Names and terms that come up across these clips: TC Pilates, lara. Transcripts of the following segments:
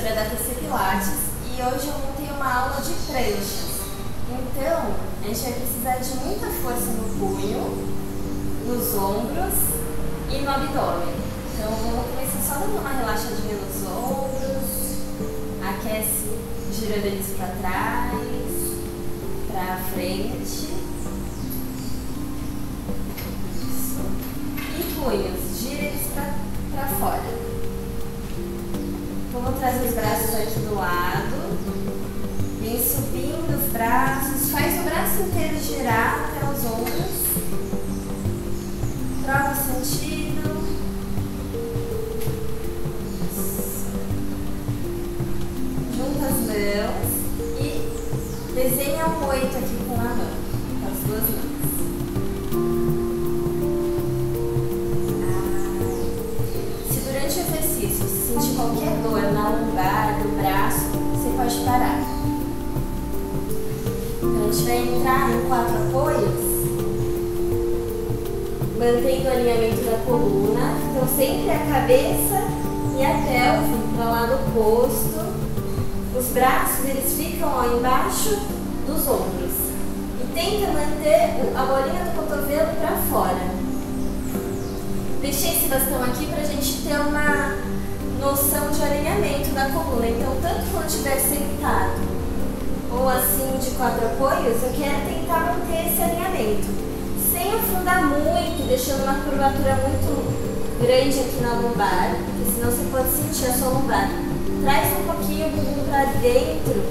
professora da TC Pilates e hoje eu montei uma aula de pranchas. Então, a gente vai precisar de muita força no punho, nos ombros e no abdômen. Então, vamos começar só dando uma relaxadinha nos ombros, aquece girando eles para trás, para frente. Isso. E punhos, gira eles para fora. Vamos trazer os braços aqui do lado, vem subindo os braços, faz o braço inteiro girar até os ombros, troca o sentido. Junta as mãos e desenha um 8 aqui com a mão, com as duas mãos. Se durante o exercício se sentir qualquer dor na lombar, do braço, você pode parar. Então, a gente vai entrar em 4 apoios, mantendo o alinhamento da coluna. Então, sempre a cabeça e a pelve para o lado oposto. Os braços, eles ficam ó, embaixo dos ombros. E tenta manter a bolinha do cotovelo para fora. Deixei esse bastão aqui para a gente ter uma noção de alinhamento da coluna. Então, tanto quando estiver sentado ou assim de 4 apoios, eu quero tentar manter esse alinhamento, sem afundar muito, deixando uma curvatura muito grande aqui na lombar, porque senão você pode sentir a sua lombar. Traz um pouquinho o bumbum para dentro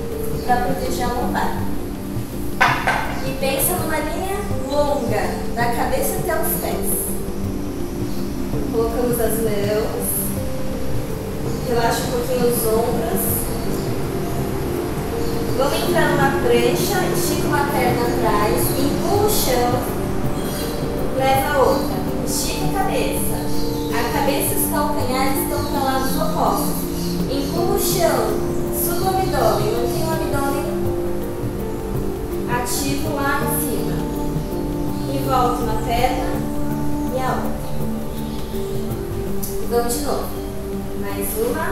para proteger a lombar. E pensa numa linha longa, da cabeça até os pés. Colocamos as mãos. Relaxa um pouquinho os ombros. Vamos entrar numa prancha, estica uma perna atrás, empurra o chão, leva a outra, estica a cabeça. A cabeça e os calcanhares estão para lados opostos. Empurra o chão, suba o abdômen, mantém o abdômen ativo lá em cima. E volta uma perna e a outra. Vamos de novo. Mais uma,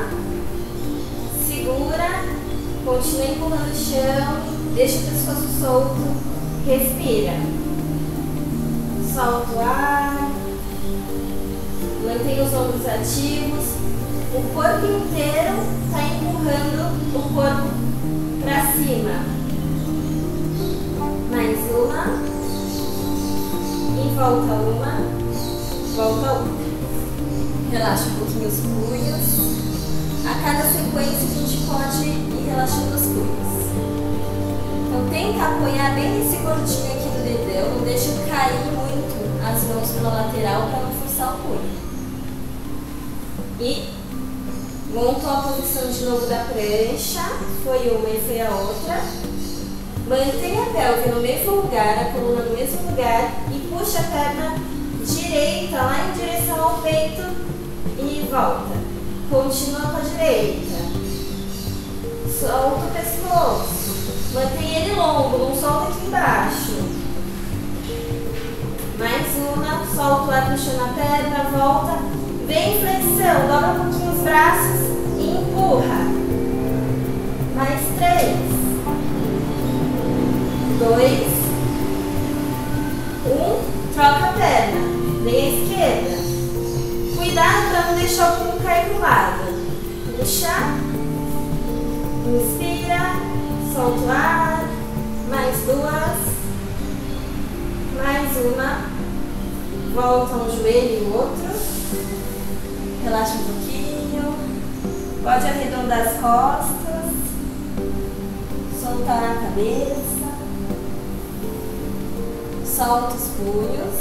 segura, continua empurrando o chão, deixa o pescoço solto, respira, solta o ar, mantém os ombros ativos, o corpo inteiro está empurrando o corpo para cima. Mais uma, e volta uma, volta outra. Relaxa um pouquinho os punhos. A cada sequência a gente pode ir relaxando os punhos. Então tenta apoiar bem esse gordinho aqui do dedão. Não deixa cair muito as mãos pela lateral para não forçar o punho. E montou a posição de novo da prancha. Foi uma e foi a outra. Mantém a pelve no mesmo lugar, a coluna no mesmo lugar. E puxa a perna direita lá em direção ao peito. E volta. Continua com a direita. Solta o pescoço. Mantém ele longo, não solta aqui embaixo. Mais uma. Solta o ar puxando a perna, volta. Vem em flexão, dobra um pouquinho os braços e empurra. Mais 3, 2, 1. Troca a perna. Vem à esquerda. Cuidado para não deixar o pulo cair para o lado. Puxa. Inspira. Solta o ar. Mais duas. Mais uma. Volta um joelho e o outro. Relaxa um pouquinho. Pode arredondar as costas. Soltar a cabeça. Solta os punhos.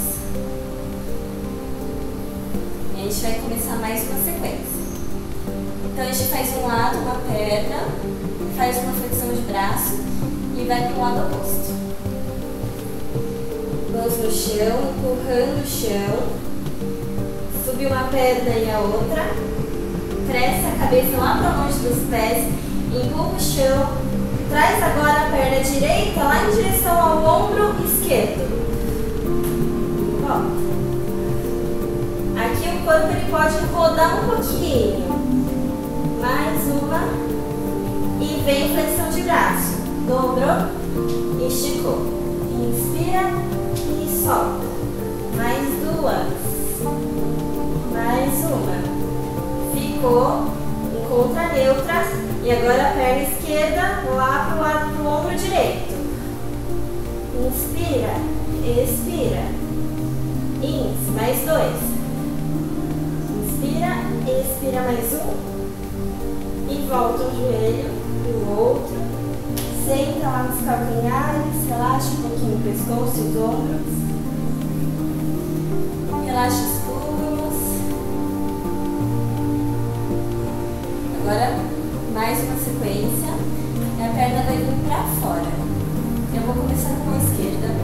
A gente vai começar mais uma sequência. Então a gente faz um lado, uma perna, faz uma flexão de braço e vai para o lado oposto. Mãos no chão, empurrando o chão, subiu uma perna e a outra, cresce a cabeça lá para longe dos pés, empurra o chão, traz agora a perna direita lá em direção ao ombro esquerdo. Volta. Aqui o corpo ele pode rodar um pouquinho. Mais uma. vem flexão de braço. Dobrou, esticou. Inspira e solta. Mais duas. Mais uma. Ficou em contra neutra. E agora a perna esquerda lá pro lado do ombro direito. Inspira, expira. Ins, mais dois. Inspira, expira mais um. E volta o joelho pro outro. Senta lá nos calcanhares, relaxa um pouquinho o pescoço e os ombros. Relaxa os punhos. Agora, mais uma sequência. E a perna vai vir pra fora. Eu vou começar com a esquerda,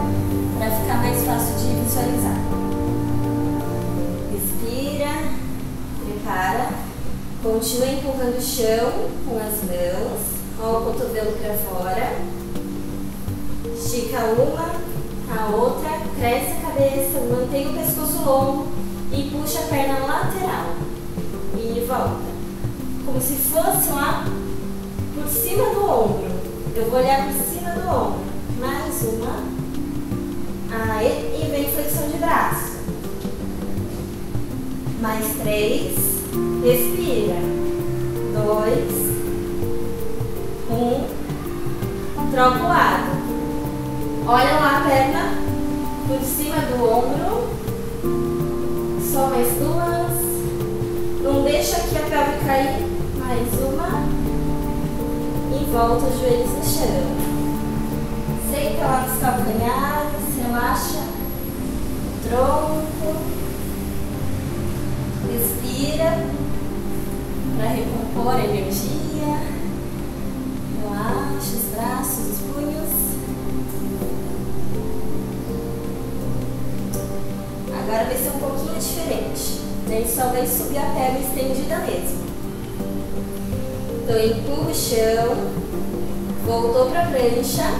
para ficar mais fácil de visualizar. Respira, prepara, continua empurrando o chão com as mãos, ó, o cotovelo para fora, estica uma, a outra, cresce a cabeça, mantém o pescoço longo e puxa a perna lateral e volta, como se fosse lá por cima do ombro, eu vou olhar por cima do ombro. Mais uma. Aí, e vem flexão de braço. Mais três. Respira. Dois. Um. Troca o lado. Olha lá a perna por cima do ombro. Só mais duas. Não deixa aqui a pelve cair. Mais uma. E volta os joelhos no chão. Senta lá nos calcanhares, relaxa o tronco, respira para recompor a energia, relaxa os braços, os punhos. Agora vai ser um pouquinho diferente, a gente só vai subir a perna estendida mesmo. Então empurra o chão, voltou para a prancha.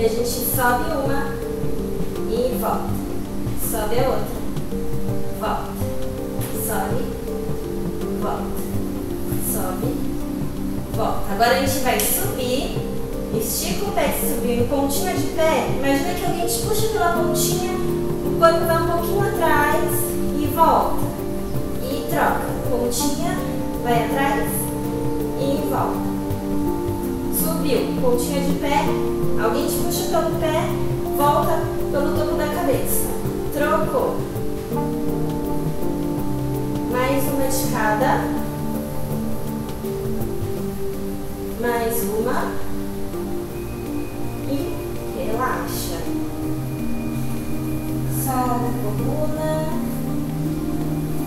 E a gente sobe uma e volta. Sobe a outra. Volta. Sobe. Volta. Sobe. Volta. Agora a gente vai subir. Estica o pé se subir. Pontinha de pé. Imagina que alguém te puxa pela pontinha. O corpo vai um pouquinho atrás. E volta. E troca. Pontinha. Vai atrás. E volta. Subiu, pontinha de pé, alguém te puxa pelo pé, volta pelo topo da cabeça, trocou, mais uma de cada, mais uma e relaxa, solta a coluna,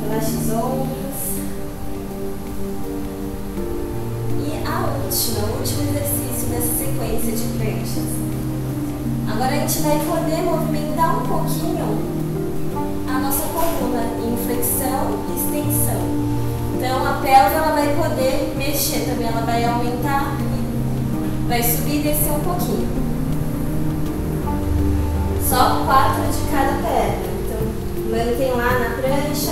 relaxa os ombros. O último exercício dessa sequência de pranchas. Agora a gente vai poder movimentar um pouquinho a nossa coluna em flexão e extensão. Então a pelve ela vai poder mexer também, ela vai aumentar, vai subir e descer um pouquinho. Só 4 de cada perna. Então mantém lá na prancha,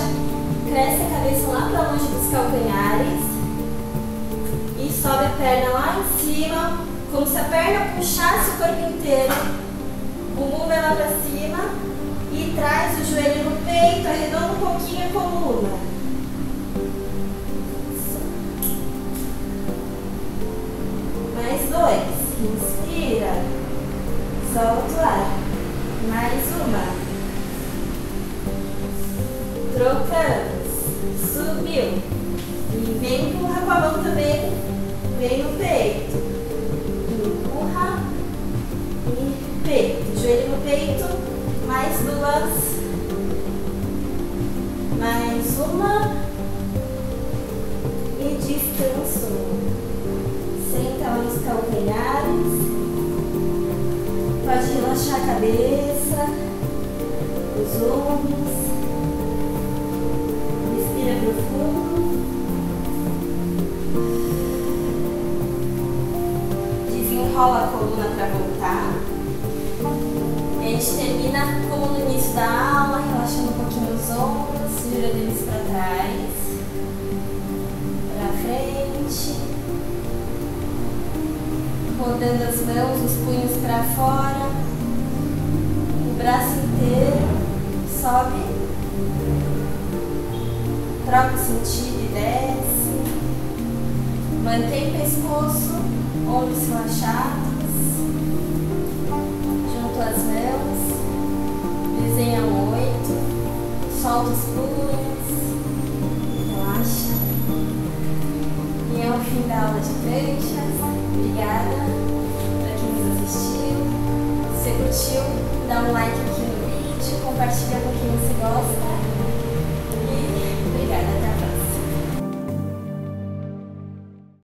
cresce a cabeça lá para longe dos calcanhares. Sobe a perna lá em cima, como se a perna puxasse o corpo inteiro, o bumbum vai lá pra cima e traz o joelho no peito, arredonda um pouquinho a coluna. Mais dois, inspira, solta o ar, mais uma. Trocamos, subiu e vem empurrar com a mão também. Vem no peito, empurra e peito, joelho no peito, mais duas, mais uma e descanso. Senta nos calcanhares, pode relaxar a cabeça, os ombros, respira profundo. Rola a coluna para voltar. A gente termina como no início da aula, relaxando um pouquinho os ombros, girando eles para trás, para frente. rodando as mãos, os punhos para fora, o braço inteiro, sobe, troca o sentido e desce, mantém o pescoço, ombros relaxados, junto as mãos, desenha um 8, solta os punhos, relaxa. E é o fim da aula de pranchas. Obrigada para quem nos assistiu. Se curtiu, dá um like aqui no vídeo, compartilha com quem você gosta.